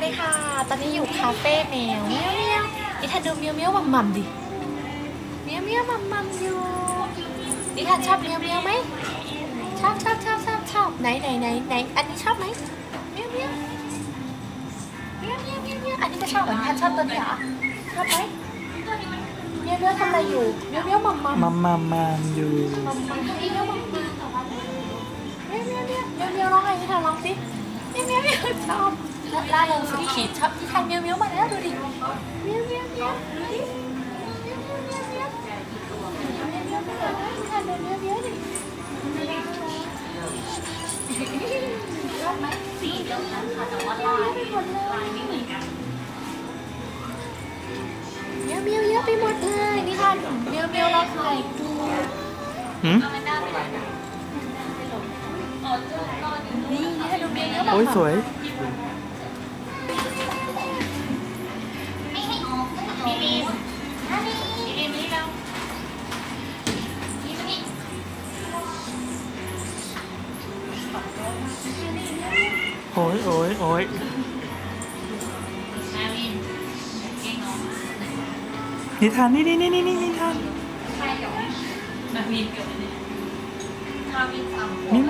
วัสดีค่ะตอนนี้อยู่คาเฟ่แมวเมียวเมียวนี่ทันดูเมียวเมียวมัมมัมดิเมียวเมียวมัมมัมอยู่นี่ทันชอบเมียวเมียวไหมชอบไหนอันนี้ชอบไหมเมียวเมียวอันนี้ก็ชอบเหมือนทันชอบตัวนี้เหรอชอบไหมเมียวเมียวทำอะไรอยู่เมียวเมียวมัมมัมอยู่มัมมัมเมียวร้องอะไรนี่ทันร้องสิเมียวเมียวชอบล่าเริงสุดขีดชอบที่ทันเมียวเมียวมาแล้วดูดิเมียวเมียวดูดิสีเดียวกันค่ะแต่ว่าลายไม่เหมือนกันเยอะไปหมดเลยนี่ค่ะเมียวเราถ่ายดูนี่ค่ะดูเมียวโอ้ยสวยโอ้ยนิทานนี่นิทานนี่